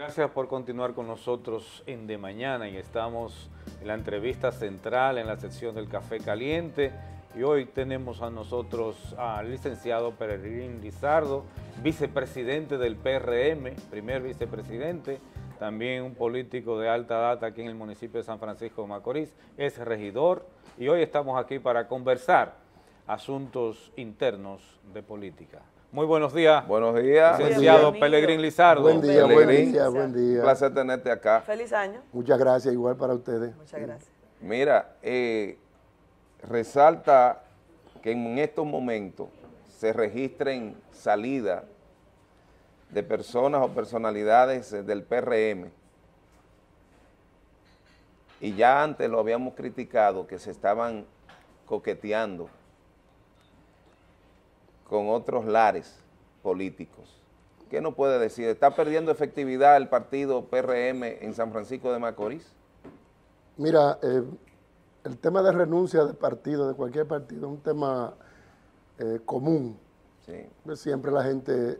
Gracias por continuar con nosotros en De Mañana, y estamos en la entrevista central en la sección del Café Caliente, y hoy tenemos a nosotros al licenciado Peregrín Lizardo, vicepresidente del PRM, primer vicepresidente, también un político de alta edad aquí en el municipio de San Francisco de Macorís, es regidor, y hoy estamos aquí para conversar asuntos internos de política. Muy buenos días. Buenos días. Licenciado Peregrín Lizardo. Buen día, buen día. Un placer tenerte acá. Feliz año. Muchas gracias, igual para ustedes. Muchas gracias. Mira, resalta que en estos momentos se registren salidas de personas o personalidades del PRM. Y ya antes lo habíamos criticado, que se estaban coqueteando con otros lares políticos. ¿Qué nos puede decir? ¿Está perdiendo efectividad el partido PRM en San Francisco de Macorís? Mira, el tema de renuncia de partido, de cualquier partido, es un tema común. Sí. Siempre la gente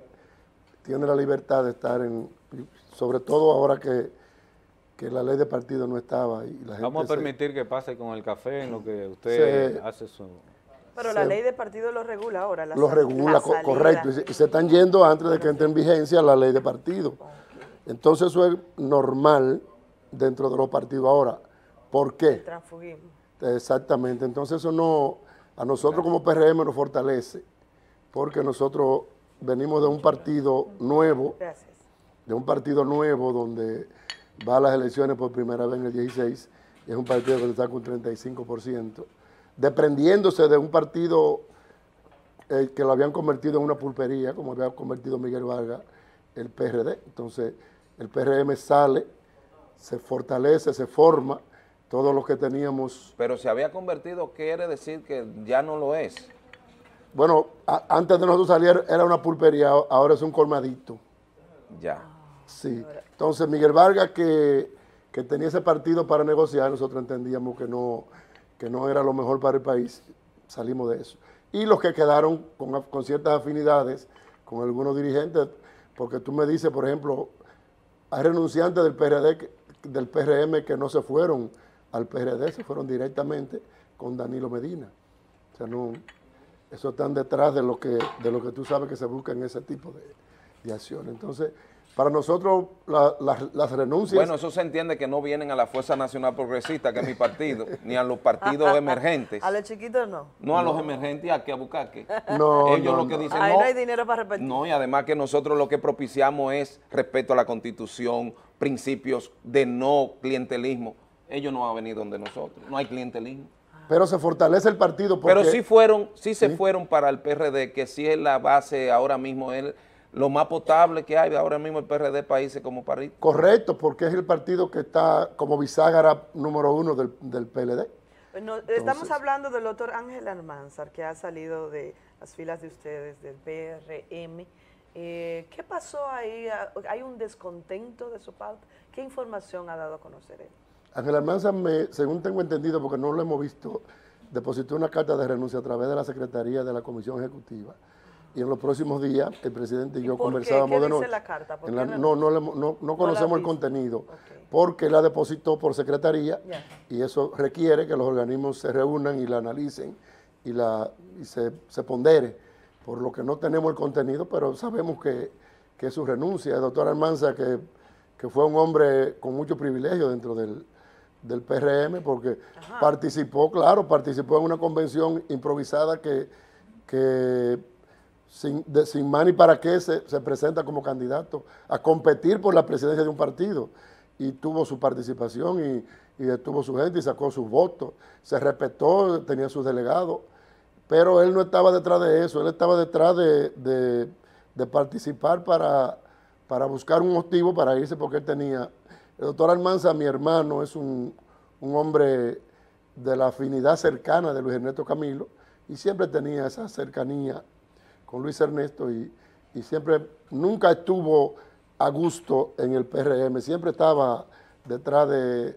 tiene la libertad de estar en... Sobre todo ahora que la ley de partido no estaba. Y la gente vamos a permitir que pase con el café en lo que usted hace su... Pero la ley de partido lo regula ahora. Lo regula, correcto. Y se están yendo antes de que entre en vigencia la ley de partido. Entonces eso es normal dentro de los partidos ahora. ¿Por qué? El transfugismo. Exactamente. Entonces eso no, a nosotros como PRM nos fortalece, porque nosotros venimos de un partido nuevo, donde va a las elecciones por primera vez en el 16, y es un partido que está con 35%. Dependiéndose de un partido que lo habían convertido en una pulpería, como había convertido Miguel Vargas, el PRD. Entonces, el PRM sale, se fortalece, se forma, todos los que teníamos... Pero se había convertido, quiere decir que ya no lo es. Bueno, antes de nosotros salir era una pulpería, ahora es un colmadito. Ya. Sí. Entonces, Miguel Vargas, que tenía ese partido para negociar, nosotros entendíamos que no era lo mejor para el país, salimos de eso. Y los que quedaron con ciertas afinidades, con algunos dirigentes, porque tú me dices, por ejemplo, hay renunciantes del PRD, del PRM, que no se fueron al PRD, se fueron directamente con Danilo Medina. O sea, no, eso están detrás de lo que tú sabes que se busca en ese tipo de acciones. Entonces, para nosotros las renuncias... Bueno, eso se entiende que no vienen a la Fuerza Nacional Progresista, que es mi partido, ni a los partidos emergentes. A los chiquitos no. No a los emergentes, a que a Bucaque. No, ellos lo que dicen no. Ahí no hay dinero para repartir. No, y además que nosotros lo que propiciamos es respeto a la Constitución, principios de no clientelismo. Ellos no van a venir donde nosotros, no hay clientelismo. Pero se fortalece el partido porque... Pero sí se fueron para el PRD, que sí es la base ahora mismo, lo más potable que hay ahora mismo el PRD países como París. Correcto, porque es el partido que está como bisagra número uno del PLD. Bueno, estamos hablando del doctor Ángel Almánzar, que ha salido de las filas de ustedes, del PRM. ¿Qué pasó ahí? ¿Hay un descontento de su parte? ¿Qué información ha dado a conocer él? Ángel Almánzar, según tengo entendido, porque no lo hemos visto, depositó una carta de renuncia a través de la Secretaría de la Comisión Ejecutiva. Y en los próximos días, el presidente y yo conversábamos de noche. ¿Qué dice la carta? No conocemos el contenido, porque la depositó por secretaría, y eso requiere que los organismos se reúnan y la analicen y se pondere, por lo que no tenemos el contenido, pero sabemos que su renuncia. El doctor Almanza, que fue un hombre con mucho privilegio dentro del PRM, porque participó en una convención improvisada que sin más ni para qué se presenta como candidato a competir por la presidencia de un partido, y tuvo su participación y detuvo su gente y sacó sus votos, se respetó, tenía sus delegados, pero él no estaba detrás de eso, él estaba detrás de participar para buscar un motivo para irse, porque él tenía... El doctor Almanza, mi hermano, es un hombre de la afinidad cercana de Luis Ernesto Camilo, y siempre tenía esa cercanía con Luis Ernesto, y siempre, nunca estuvo a gusto en el PRM, siempre estaba detrás de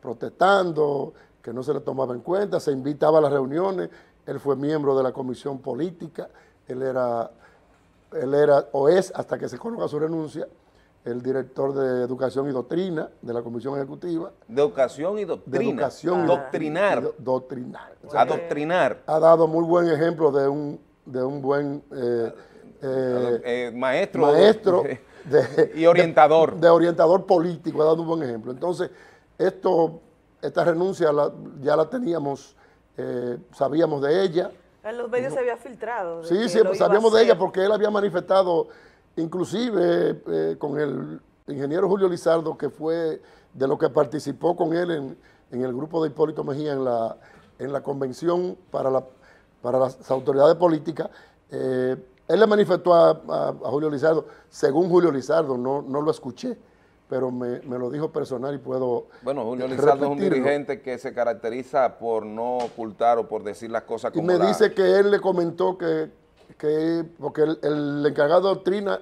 protestando, que no se le tomaba en cuenta, se invitaba a las reuniones, él fue miembro de la comisión política, él era o es, hasta que se coloca su renuncia, el director de Educación y Doctrina de la Comisión Ejecutiva. ¿De Educación y Doctrina? De Educación. Doctrinar. Doctrinar. O sea, adoctrinar. Ha dado muy buen ejemplo de un buen maestro y orientador. De orientador político, ha dado un buen ejemplo. Entonces, esta renuncia ya la teníamos, sabíamos de ella. En los medios se había filtrado. Sí, pues sabíamos de ella porque él había manifestado, inclusive con el ingeniero Julio Lizardo, que fue de lo que participó con él en el grupo de Hipólito Mejía en la convención para las autoridades políticas. Él le manifestó a Julio Lizardo, según Julio Lizardo, no lo escuché, pero me lo dijo personal y puedo Bueno, Julio Lizardo es un dirigente que se caracteriza por no ocultar o por decir las cosas como me dice que él le comentó que porque el encargado de doctrina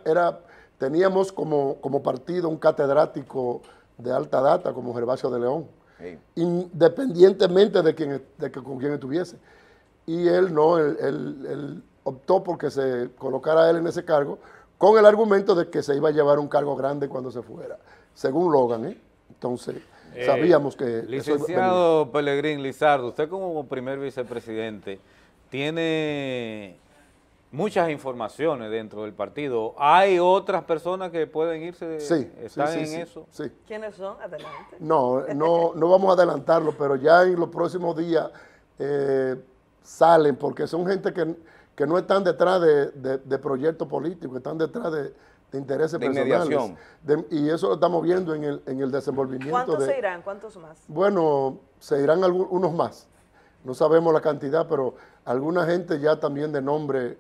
teníamos como partido un catedrático de alta data como Gervasio de León, sí, independientemente con quien estuviese. Y él optó porque se colocara a él en ese cargo con el argumento de que se iba a llevar un cargo grande cuando se fuera, según Logan, ¿eh? Entonces, sabíamos que... Licenciado Peregrín Lizardo, usted como primer vicepresidente tiene muchas informaciones dentro del partido. ¿Hay otras personas que pueden irse? Sí. ¿Están en eso? Sí. ¿Quiénes son? Adelante. No vamos a adelantarlo, pero ya en los próximos días salen, porque son gente que no están detrás de proyectos políticos, están detrás de intereses personales. Y eso lo estamos viendo en el desenvolvimiento. ¿Cuántos se irán? ¿Cuántos más? Bueno, se irán unos más. No sabemos la cantidad, pero alguna gente ya también de nombre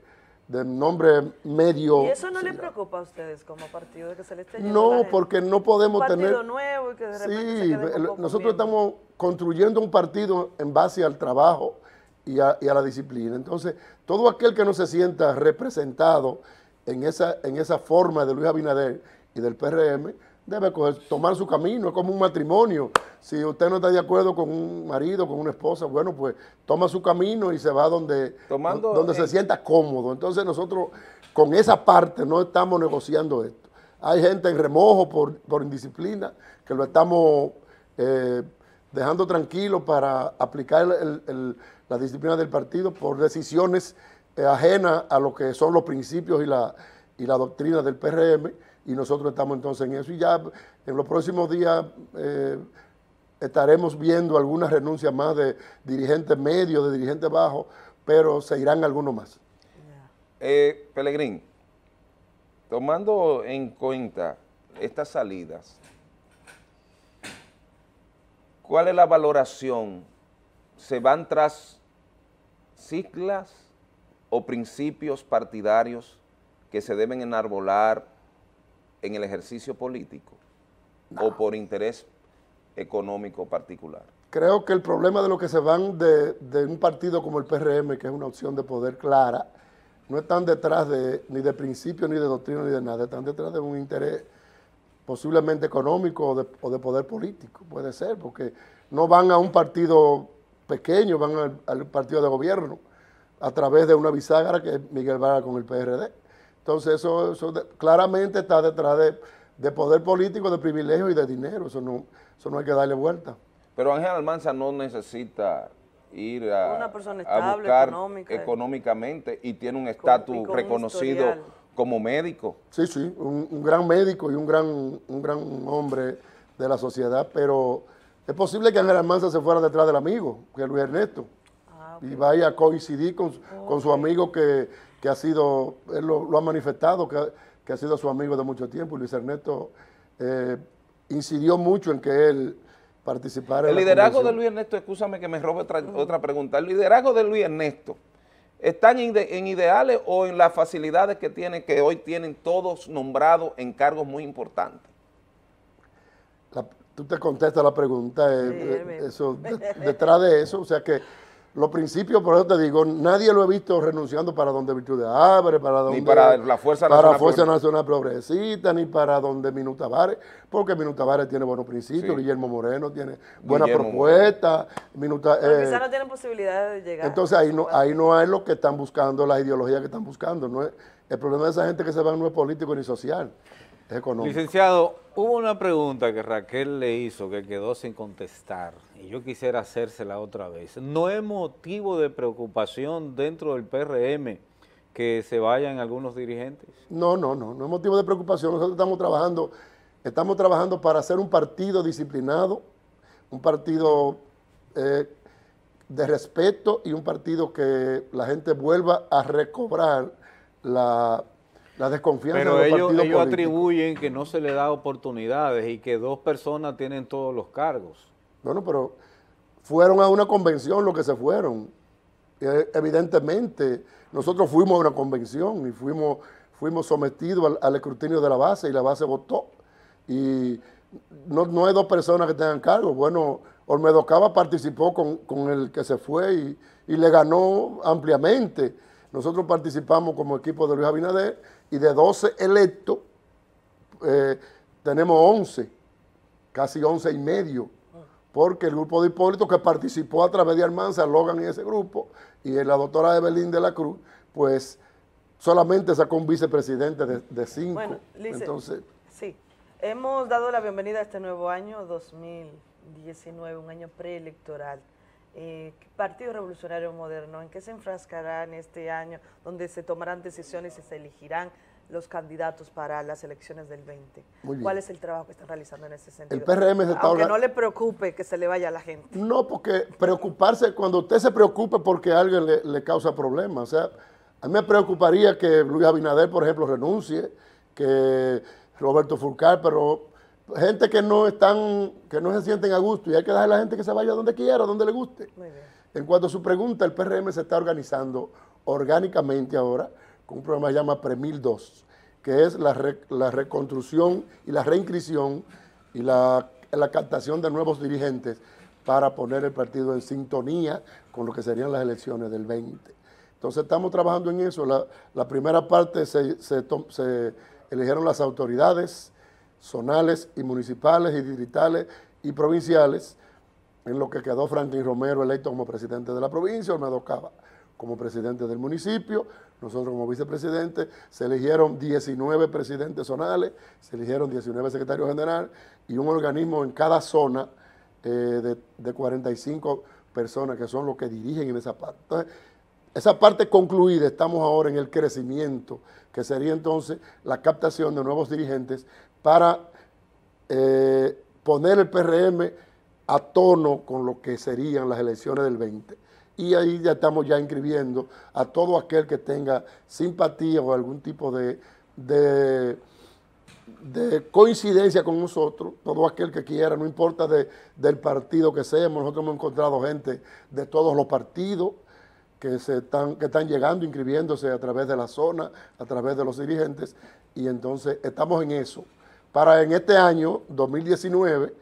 medio. ¿Y eso no le preocupa a ustedes como partido, de que se le esté yendo? No, porque no podemos tener... Un partido nuevo y que de repente se quede con nosotros estamos construyendo un partido en base al trabajo y a la disciplina. Entonces, todo aquel que no se sienta representado en esa forma de Luis Abinader y del PRM, debe tomar su camino. Es como un matrimonio. Si usted no está de acuerdo con un marido, con una esposa, bueno, pues toma su camino y se va donde se sienta cómodo. Entonces nosotros con esa parte no estamos negociando esto. Hay gente en remojo por indisciplina que lo estamos dejando tranquilo para aplicar la disciplina del partido por decisiones ajenas a lo que son los principios y la doctrina del PRM, y nosotros estamos entonces en eso, y ya en los próximos días estaremos viendo algunas renuncias más de dirigentes medios, de dirigentes bajos, pero se irán algunos más. Peregrín, tomando en cuenta estas salidas, ¿cuál es la valoración? ¿Se van tras siglas o principios partidarios que se deben enarbolar en el ejercicio político o por interés económico particular? Creo que el problema de los que se van de un partido como el PRM, que es una opción de poder clara, no están detrás ni de principios, ni de doctrina, ni de nada, están detrás de un interés posiblemente económico o de poder político, puede ser, porque no van a un partido pequeño, van al partido de gobierno, a través de una bisagra que es Miguel Vargas con el PRD. Entonces eso claramente está detrás de poder político, de privilegio y de dinero. Eso no hay que darle vuelta. Pero Ángel Almánzar no necesita ir una persona estable, a buscar económicamente, y tiene un estatus reconocido como médico. Sí, un gran médico y un gran hombre de la sociedad, pero es posible que Ángel Almánzar se fuera detrás del amigo, que es Luis Ernesto. Y vaya a coincidir con su amigo que ha sido, él lo ha manifestado, que ha sido su amigo de mucho tiempo. Luis Ernesto incidió mucho en que él participara. El liderazgo de Luis Ernesto, escúchame que me robe otra pregunta, el liderazgo de Luis Ernesto, ¿están en ideales o en las facilidades que tiene, que hoy tienen todos nombrados en cargos muy importantes? Tú te contestas la pregunta, detrás de eso, o sea que los principios, por eso te digo, nadie lo he visto renunciando para donde Virtudes Abre, ni para la Fuerza Nacional Progresista, ni para donde Minuta Vares, porque Minuta Vares tiene buenos principios, sí. Guillermo Moreno tiene buena propuesta. Pero quizás no tienen posibilidad de llegar. Entonces ahí no hay lo que están buscando, las ideologías que están buscando. El problema de esa gente que se va no es político ni social. económico. Licenciado, hubo una pregunta que Raquel le hizo que quedó sin contestar y yo quisiera hacérsela otra vez. ¿No es motivo de preocupación dentro del PRM que se vayan algunos dirigentes? No es motivo de preocupación. Nosotros estamos trabajando para ser un partido disciplinado, un partido de respeto y un partido que la gente vuelva a recobrar la desconfianza de los partidos políticos. Pero ellos atribuyen que no se le da oportunidades y que dos personas tienen todos los cargos. Bueno, pero fueron a una convención los que se fueron. Evidentemente, nosotros fuimos a una convención y fuimos sometidos al escrutinio de la base y la base votó. Y no hay dos personas que tengan cargos. Bueno, Olmedo Cava participó con el que se fue y le ganó ampliamente. Nosotros participamos como equipo de Luis Abinader y de 12 electos tenemos 11, casi 11 y medio, porque el grupo de Hipólito que participó a través de Almanza, Logan y ese grupo, y la doctora Evelyn de la Cruz, pues solamente sacó un vicepresidente de 5. Bueno, Lice, entonces, sí, hemos dado la bienvenida a este nuevo año 2019, un año preelectoral. Partido Revolucionario Moderno, ¿en qué se enfrascarán este año, donde se tomarán decisiones y se elegirán los candidatos para las elecciones del 20? ¿Cuál es el trabajo que están realizando en ese sentido? El PRM se está hablando. Aunque no le preocupe que se le vaya a la gente. No, porque preocuparse, cuando usted se preocupe porque a alguien le causa problemas, o sea, a mí me preocuparía que Luis Abinader, por ejemplo, renuncie, que Roberto Fulcar, pero gente que no se sienten a gusto, y hay que dejar a la gente que se vaya donde quiera, donde le guste. Muy bien. En cuanto a su pregunta, el PRM se está organizando orgánicamente ahora con un programa que se llama Premil 2, que es la reconstrucción y la reinscripción y la captación de nuevos dirigentes para poner el partido en sintonía con lo que serían las elecciones del 20. Entonces estamos trabajando en eso. La primera parte se eligieron las autoridades zonales y municipales y distritales y provinciales, en lo que quedó Franklin Romero electo como presidente de la provincia, Honado Cava como presidente del municipio, nosotros como vicepresidente, se eligieron 19 presidentes zonales, se eligieron 19 secretarios generales y un organismo en cada zona de 45 personas que son los que dirigen en esa parte. Entonces, esa parte concluida, estamos ahora en el crecimiento, que sería entonces la captación de nuevos dirigentes para poner el PRM a tono con lo que serían las elecciones del 20. Y ahí ya estamos ya inscribiendo a todo aquel que tenga simpatía o algún tipo de coincidencia con nosotros, todo aquel que quiera, no importa del partido que seamos. Nosotros hemos encontrado gente de todos los partidos que están llegando, inscribiéndose a través de la zona, a través de los dirigentes, y entonces estamos en eso, para en este año 2019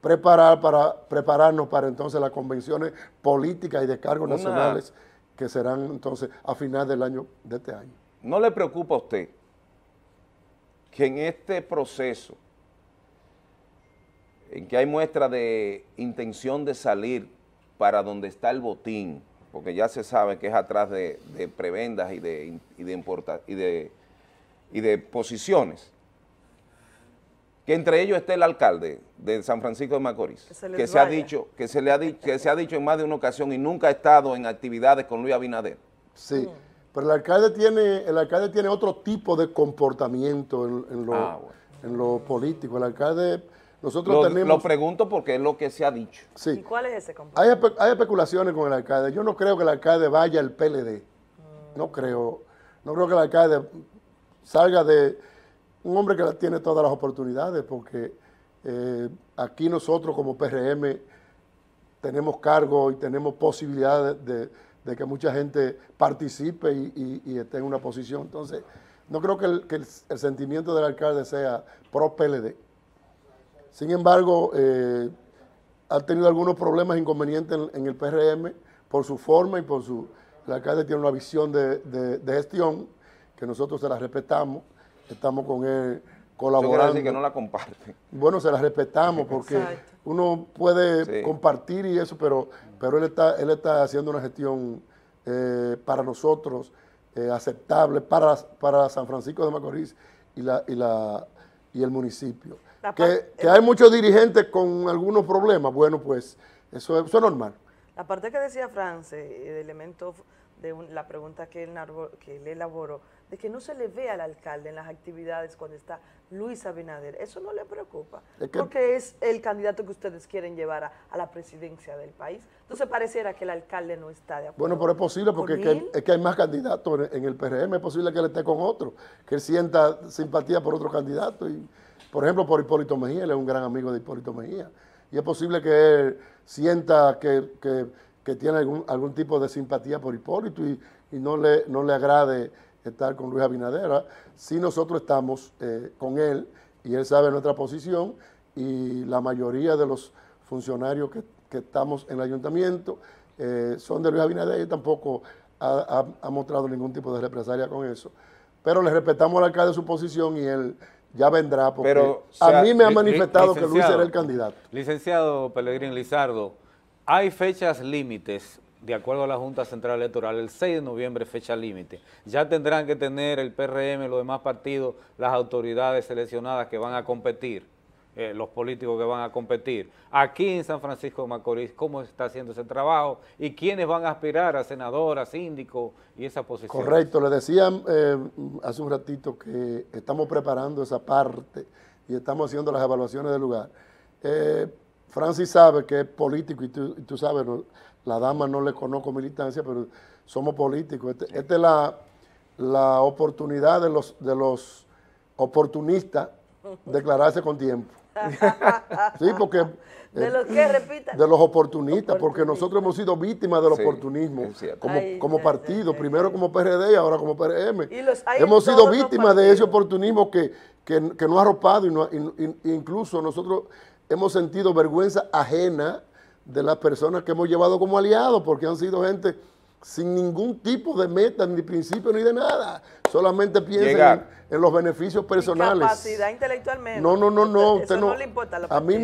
prepararnos para entonces las convenciones políticas y de cargos nacionales que serán entonces a final del año de este año. ¿No le preocupa a usted que en este proceso, en que hay muestra de intención de salir para donde está el botín, porque ya se sabe que es atrás de prebendas y de posiciones, que entre ellos esté el alcalde de San Francisco de Macorís, que se ha dicho en más de una ocasión y nunca ha estado en actividades con Luis Abinader? Sí, pero el alcalde tiene otro tipo de comportamiento en lo político. El alcalde, lo pregunto porque es lo que se ha dicho. Sí. ¿Y cuál es ese comportamiento? Hay especulaciones con el alcalde. Yo no creo que el alcalde vaya al PLD. No creo que el alcalde salga de un hombre que tiene todas las oportunidades, porque aquí nosotros como PRM tenemos cargo y tenemos posibilidades de que mucha gente participe y esté en una posición. Entonces, no creo que el sentimiento del alcalde sea pro PLD. Sin embargo, ha tenido algunos problemas, inconvenientes en el PRM por su forma y por su... El alcalde tiene una visión de gestión que nosotros se la respetamos. Estamos con él colaborando. Eso quiere decir que no la comparten. Bueno, se la respetamos porque exacto, uno puede sí compartir y eso, pero él está haciendo una gestión para nosotros aceptable, para San Francisco de Macorís y la, y la, y el municipio. Que hay muchos dirigentes con algunos problemas, bueno, pues eso es normal. La parte que decía Francis, el elemento de la pregunta que él elaboró, de que no se le ve al alcalde en las actividades cuando está Luis Abinader, eso no le preocupa, porque es el candidato que ustedes quieren llevar a la presidencia del país. Entonces pareciera que el alcalde no está de acuerdo. Bueno, pero es posible porque es que hay más candidatos en el PRM, es posible que él esté con otro, que él sienta simpatía por otro candidato. Y, por ejemplo, por Hipólito Mejía, él es un gran amigo de Hipólito Mejía, y es posible que él sienta que tiene algún tipo de simpatía por Hipólito y no le agrade estar con Luis Abinader. Si nosotros estamos con él y él sabe nuestra posición, y la mayoría de los funcionarios que estamos en el ayuntamiento son de Luis Abinader, y tampoco ha mostrado ningún tipo de represalia con eso. Pero le respetamos al alcalde su posición y él ya vendrá, porque a mí me ha manifestado que Luis será el candidato. Licenciado Peregrín Lizardo, hay fechas límites. De acuerdo a la Junta Central Electoral, el 6 de noviembre fecha límite. Ya tendrán que tener el PRM, los demás partidos, las autoridades seleccionadas que van a competir, los políticos que van a competir. Aquí en San Francisco de Macorís, ¿cómo se está haciendo ese trabajo? ¿Y quiénes van a aspirar a senador, a síndico y esa posición? Correcto, le decía hace un ratito que estamos preparando esa parte y estamos haciendo las evaluaciones del lugar. Francis sabe que es político y tú sabes, ¿no? La dama no le conozco militancia, pero somos políticos. Esta es la oportunidad de los oportunistas declararse con tiempo. Sí, porque de los oportunistas, porque nosotros hemos sido víctimas del oportunismo como partido, primero como PRD y ahora como PRM. Hemos sido víctimas de ese oportunismo que no ha arropado y incluso nosotros hemos sentido vergüenza ajena de las personas que hemos llevado como aliados, porque han sido gente sin ningún tipo de meta, ni principio, ni de nada. Solamente piensan en los beneficios personales. Capacidad intelectual menos. No. Usted no le importa. A mí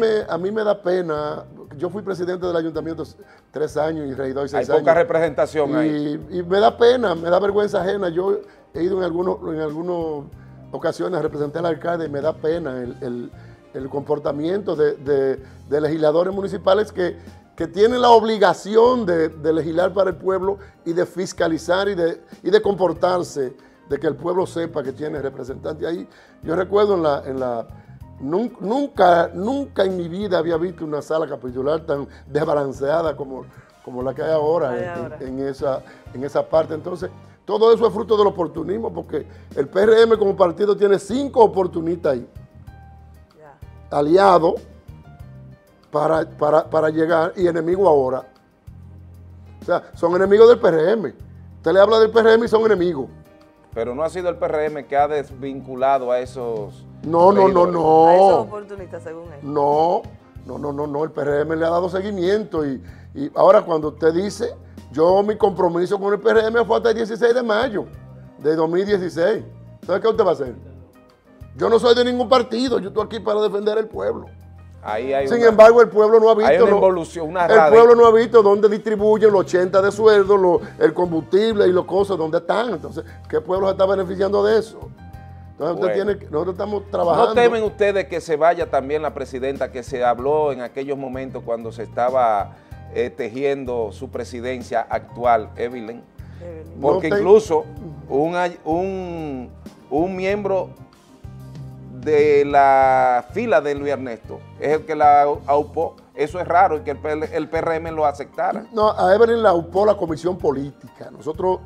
me da pena. Yo fui presidente del ayuntamiento 3 años y regidor 6 años. Hay poca representación ahí. Y me da pena, me da vergüenza ajena. Yo he ido en algunas ocasiones a representar al alcalde y me da pena el comportamiento de legisladores municipales que tienen la obligación de legislar para el pueblo y de fiscalizar y de comportarse, de que el pueblo sepa que tiene representantes ahí. Yo recuerdo nunca en mi vida había visto una sala capitular tan desbalanceada como la que hay ahora. En esa parte. Entonces, todo eso es fruto del oportunismo, porque el PRM como partido tiene 5 oportunistas ahí, aliado para llegar, y enemigo ahora. O sea, son enemigos del PRM. Usted le habla del PRM y son enemigos. Pero no ha sido el PRM que ha desvinculado a esos... No. A esos oportunistas, según él. No. El PRM le ha dado seguimiento. Y ahora cuando usted dice, mi compromiso con el PRM fue hasta el 16 de mayo de 2016. ¿Sabe qué usted va a hacer? Yo no soy de ningún partido, yo estoy aquí para defender el pueblo. Sin embargo, el pueblo no ha visto... Hay una evolución, el pueblo no ha visto dónde distribuyen los 80 de sueldo, el combustible y las cosas, dónde están. Entonces, ¿qué pueblo se está beneficiando de eso? Entonces, nosotros estamos trabajando. ¿No temen ustedes que se vaya también la presidenta que se habló en aquellos momentos cuando se estaba tejiendo su presidencia actual, Evelyn? Porque incluso un miembro de la fila de Luis Ernesto es el que la aupó. Eso es raro, y que el PRM lo aceptara. No, a Evelyn la aupó la comisión política. Nosotros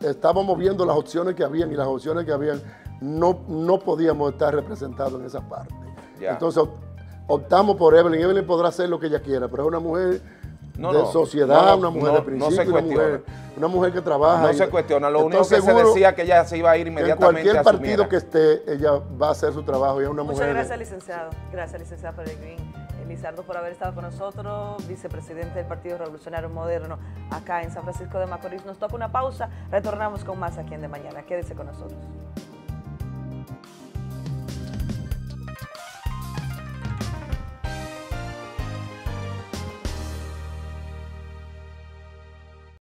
estábamos viendo las opciones que habían, y las opciones que habían no podíamos estar representados en esa parte. Ya. Entonces optamos por Evelyn. Evelyn podrá hacer lo que ella quiera, pero es una mujer sociedad, una mujer de principio, una mujer que trabaja. No se cuestiona, lo único que se decía que ella se iba a ir inmediatamente. En cualquier partido que esté, ella va a hacer su trabajo, y es una mujer. Muchas gracias, licenciado. Gracias, licenciado Peregrín Lizardo, por haber estado con nosotros, vicepresidente del Partido Revolucionario Moderno acá en San Francisco de Macorís. Nos toca una pausa, retornamos con más aquí en De Mañana. Quédese con nosotros.